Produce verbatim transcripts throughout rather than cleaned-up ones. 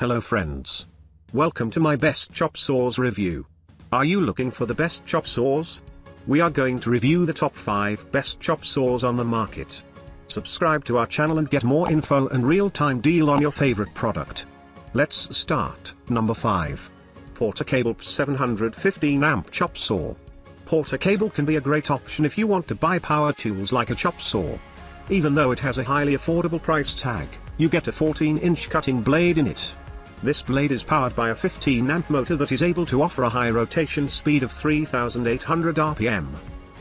Hello friends. Welcome to my best chop saws review. Are you looking for the best chop saws? We are going to review the top five best chop saws on the market. Subscribe to our channel and get more info and real-time deal on your favorite product. Let's start. Number five. Porter Cable seven hundred fifteen amp Chop Saw. Porter Cable can be a great option if you want to buy power tools like a chop saw. Even though it has a highly affordable price tag, you get a fourteen inch cutting blade in it. This blade is powered by a fifteen amp motor that is able to offer a high rotation speed of three thousand eight hundred R P M.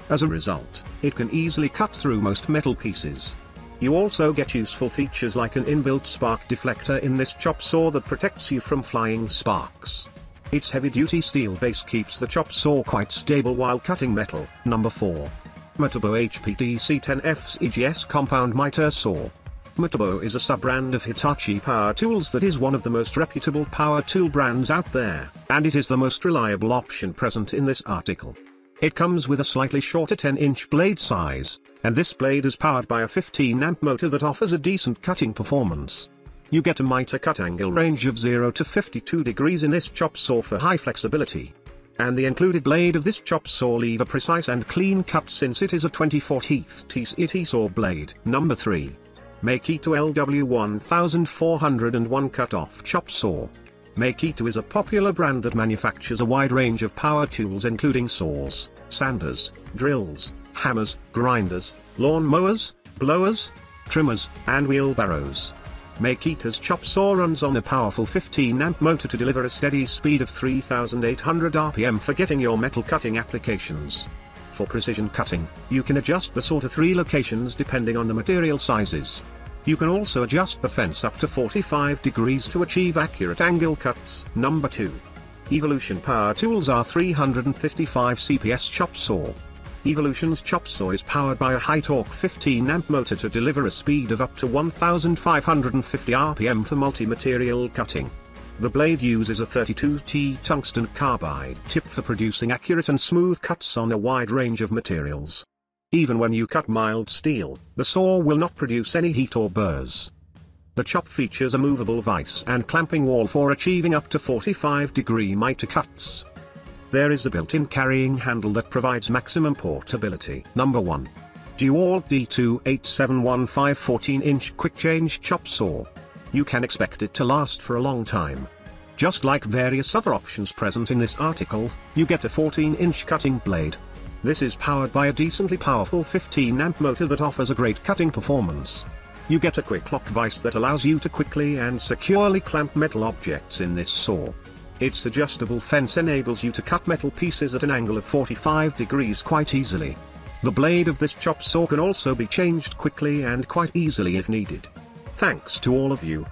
As a result, it can easily cut through most metal pieces. You also get useful features like an inbuilt spark deflector in this chop saw that protects you from flying sparks. Its heavy-duty steel base keeps the chop saw quite stable while cutting metal. Number four. Metabo H P T C ten F C G S Compound Miter Saw. Metabo is a sub-brand of Hitachi Power Tools that is one of the most reputable power tool brands out there, and it is the most reliable option present in this article. It comes with a slightly shorter ten inch blade size, and this blade is powered by a fifteen amp motor that offers a decent cutting performance. You get a miter cut angle range of zero to fifty-two degrees in this chop saw for high flexibility. And the included blade of this chop saw leaves a precise and clean cut since it is a twenty-four teeth T C T saw blade. Number three. Makita L W one four zero one Cut-Off Chop Saw. Makita is a popular brand that manufactures a wide range of power tools including saws, sanders, drills, hammers, grinders, lawn mowers, blowers, trimmers, and wheelbarrows. Makita's chop saw runs on a powerful fifteen amp motor to deliver a steady speed of three thousand eight hundred R P M for getting your metal cutting applications. For precision cutting, you can adjust the saw to three locations depending on the material sizes. You can also adjust the fence up to forty-five degrees to achieve accurate angle cuts. Number two. Evolution Power Tools R three fifty-five C P S Chop Saw. Evolution's chop saw is powered by a high-torque fifteen amp motor to deliver a speed of up to one thousand five hundred fifty R P M for multi-material cutting. The blade uses a thirty-two T tungsten carbide tip for producing accurate and smooth cuts on a wide range of materials. Even when you cut mild steel, the saw will not produce any heat or burrs. The chop features a movable vise and clamping wall for achieving up to forty-five degree miter cuts. There is a built-in carrying handle that provides maximum portability. Number one. Dewalt D two eight seven one five fourteen inch Quick Change Chop Saw. You can expect it to last for a long time. Just like various other options present in this article, you get a fourteen inch cutting blade. This is powered by a decently powerful fifteen amp motor that offers a great cutting performance. You get a quick lock vise that allows you to quickly and securely clamp metal objects in this saw. Its adjustable fence enables you to cut metal pieces at an angle of forty-five degrees quite easily. The blade of this chop saw can also be changed quickly and quite easily if needed. Thanks to all of you.